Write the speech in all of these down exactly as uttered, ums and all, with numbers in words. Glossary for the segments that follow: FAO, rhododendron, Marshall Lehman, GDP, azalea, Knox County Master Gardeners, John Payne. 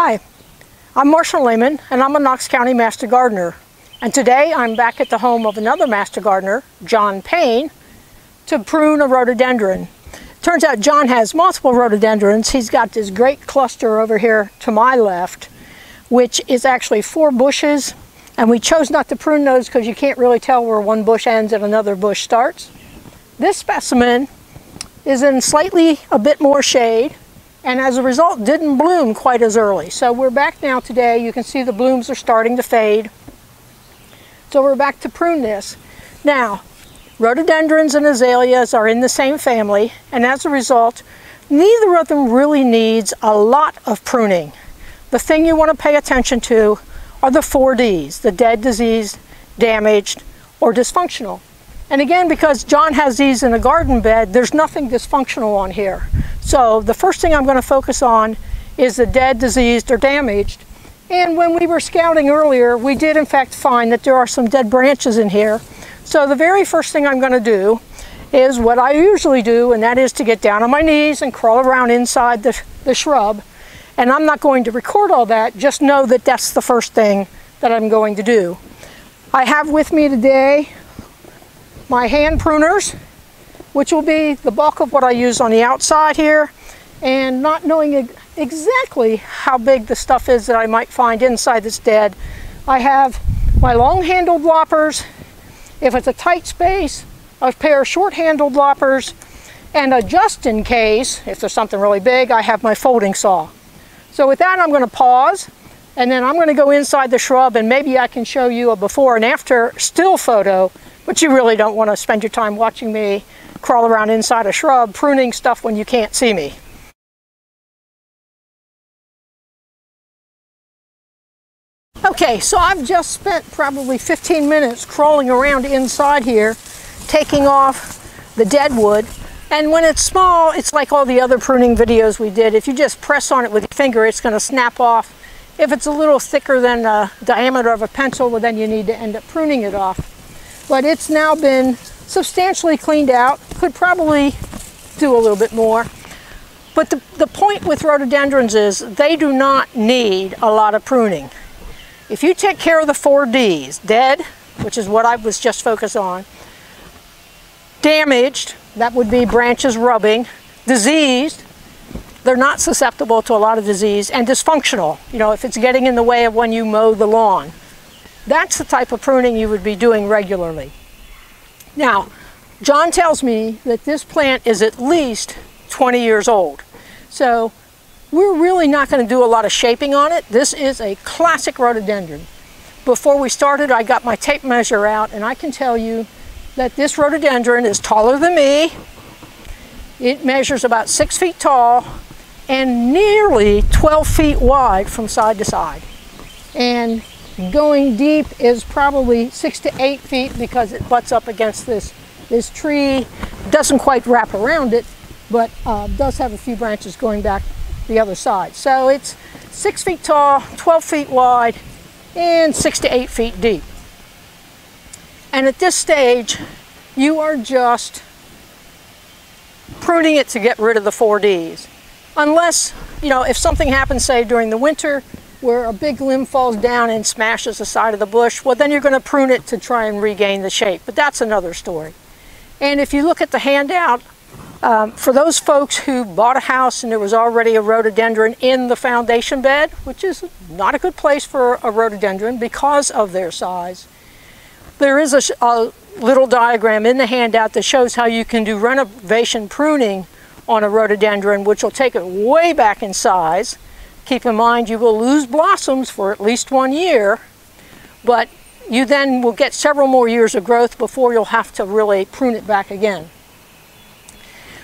Hi, I'm Marshall Lehman, and I'm a Knox County Master Gardener. And today I'm back at the home of another Master Gardener, John Payne, to prune a rhododendron. Turns out John has multiple rhododendrons. He's got this great cluster over here to my left, which is actually four bushes, and we chose not to prune those because you can't really tell where one bush ends and another bush starts. This specimen is in slightly a bit more shade, and as a result didn't bloom quite as early. So we're back now today. You can see the blooms are starting to fade. So we're back to prune this. Now, rhododendrons and azaleas are in the same family, and as a result, neither of them really needs a lot of pruning. The thing you want to pay attention to are the four Ds, the dead, diseased, damaged, or dysfunctional. And again, because John has these in a garden bed, there's nothing dysfunctional on here. So the first thing I'm going to focus on is the dead, diseased, or damaged. And when we were scouting earlier, we did in fact find that there are some dead branches in here. So the very first thing I'm going to do is what I usually do, and that is to get down on my knees and crawl around inside the, the shrub. And I'm not going to record all that, just know that that's the first thing that I'm going to do. I have with me today my hand pruners, which will be the bulk of what I use on the outside here, and not knowing exactly how big the stuff is that I might find inside that's dead, I have my long-handled loppers. If it's a tight space, a pair of short-handled loppers, and a just in case, if there's something really big, I have my folding saw. So with that, I'm going to pause, and then I'm going to go inside the shrub, and maybe I can show you a before and after still photo. But you really don't want to spend your time watching me crawl around inside a shrub pruning stuff when you can't see me. Okay, so I've just spent probably fifteen minutes crawling around inside here, taking off the dead wood. And when it's small, it's like all the other pruning videos we did. If you just press on it with your finger, it's going to snap off. If it's a little thicker than the diameter of a pencil, well, then you need to end up pruning it off. But it's now been substantially cleaned out. Could probably do a little bit more. But the, the point with rhododendrons is they do not need a lot of pruning. If you take care of the four Ds, dead, which is what I was just focused on, damaged, that would be branches rubbing, diseased, they're not susceptible to a lot of disease, and dysfunctional, you know, if it's getting in the way of when you mow the lawn. That's the type of pruning you would be doing regularly. Now, John tells me that this plant is at least twenty years old. So we're really not going to do a lot of shaping on it. This is a classic rhododendron. Before we started, I got my tape measure out, and I can tell you that this rhododendron is taller than me. It measures about six feet tall and nearly twelve feet wide from side to side. And going deep is probably six to eight feet because it butts up against this, this tree. Doesn't quite wrap around it, but uh, does have a few branches going back the other side. So it's six feet tall, twelve feet wide, and six to eight feet deep. And at this stage, you are just pruning it to get rid of the four Ds. Unless, you know, if something happens, say, during the winter, where a big limb falls down and smashes the side of the bush, well, then you're going to prune it to try and regain the shape. But that's another story. And if you look at the handout, um, for those folks who bought a house and there was already a rhododendron in the foundation bed, which is not a good place for a rhododendron because of their size, there is a, a little diagram in the handout that shows how you can do renovation pruning on a rhododendron, which will take it way back in size. Keep in mind, you will lose blossoms for at least one year, but you then will get several more years of growth before you'll have to really prune it back again.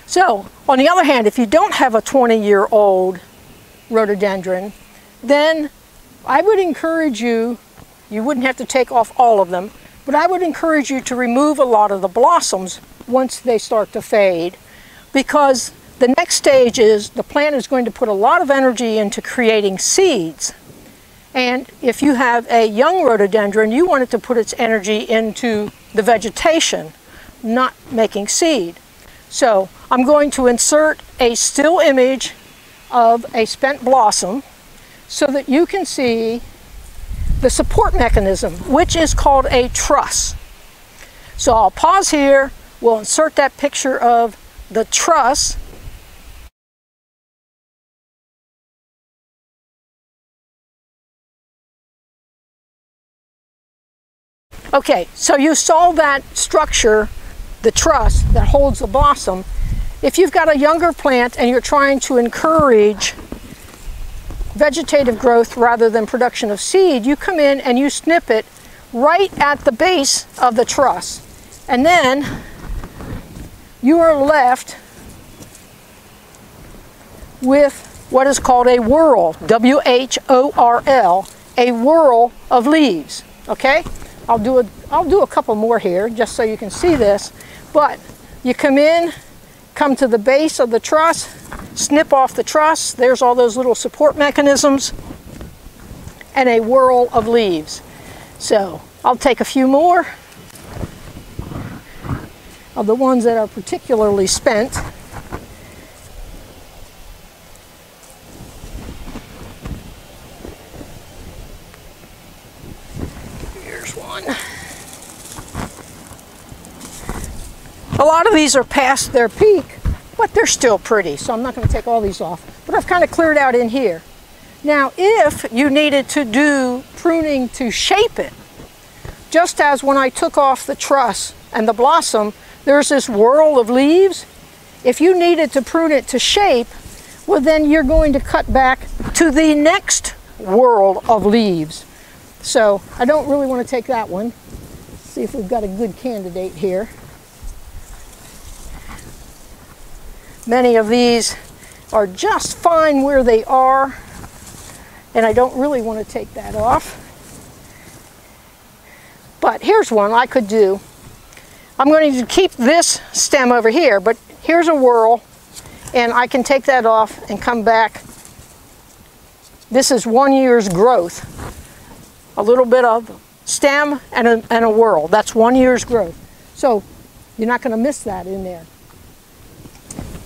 So, on the other hand, if you don't have a twenty-year-old rhododendron, then I would encourage you, you wouldn't have to take off all of them, but I would encourage you to remove a lot of the blossoms once they start to fade, because the next stage is the plant is going to put a lot of energy into creating seeds. And if you have a young rhododendron, you want it to put its energy into the vegetation, not making seed. So I'm going to insert a still image of a spent blossom so that you can see the support mechanism, which is called a truss. So I'll pause here. We'll insert that picture of the truss. Okay, so you saw that structure, the truss that holds the blossom. If you've got a younger plant and you're trying to encourage vegetative growth rather than production of seed, you come in and you snip it right at the base of the truss. And then you are left with what is called a whorl, W H O R L, a whorl of leaves, okay? I'll do, a, I'll do a couple more here just so you can see this, but you come in, come to the base of the truss, snip off the truss, there's all those little support mechanisms, and a whorl of leaves. So I'll take a few more of the ones that are particularly spent. A lot of these are past their peak, but they're still pretty, so I'm not going to take all these off. But I've kind of cleared out in here. Now, if you needed to do pruning to shape it, just as when I took off the truss and the blossom, there's this whorl of leaves. If you needed to prune it to shape, well, then you're going to cut back to the next whorl of leaves. So I don't really want to take that one. Let's see if we've got a good candidate here. Many of these are just fine where they are, and I don't really want to take that off. But here's one I could do. I'm going to keep this stem over here, but here's a whorl, and I can take that off and come back. This is one year's growth. A little bit of stem and a, and a whorl. That's one year's growth. So you're not going to miss that in there.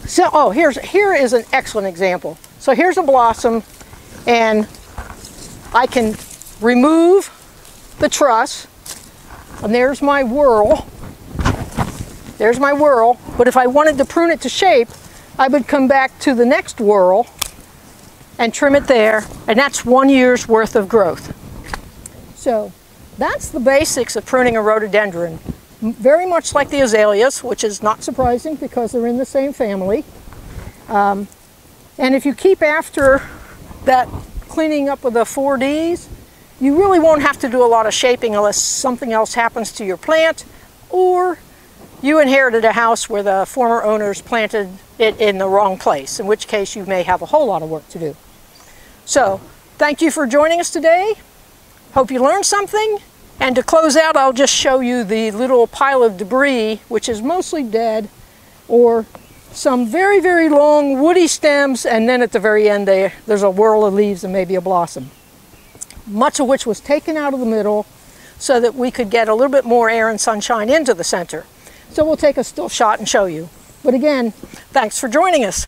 So, oh, here's, here is an excellent example. So here's a blossom, and I can remove the truss, and there's my whorl. There's my whorl, but if I wanted to prune it to shape, I would come back to the next whorl and trim it there, and that's one year's worth of growth. So that's the basics of pruning a rhododendron. Very much like the azaleas, which is not surprising because they're in the same family. Um, and if you keep after that cleaning up of the four Ds, you really won't have to do a lot of shaping unless something else happens to your plant, or you inherited a house where the former owners planted it in the wrong place, in which case you may have a whole lot of work to do. So thank you for joining us today. Hope you learned something. And to close out, I'll just show you the little pile of debris, which is mostly dead, or some very, very long woody stems, and then at the very end there, there's a whorl of leaves and maybe a blossom. Much of which was taken out of the middle so that we could get a little bit more air and sunshine into the center. So we'll take a still shot and show you. But again, thanks for joining us.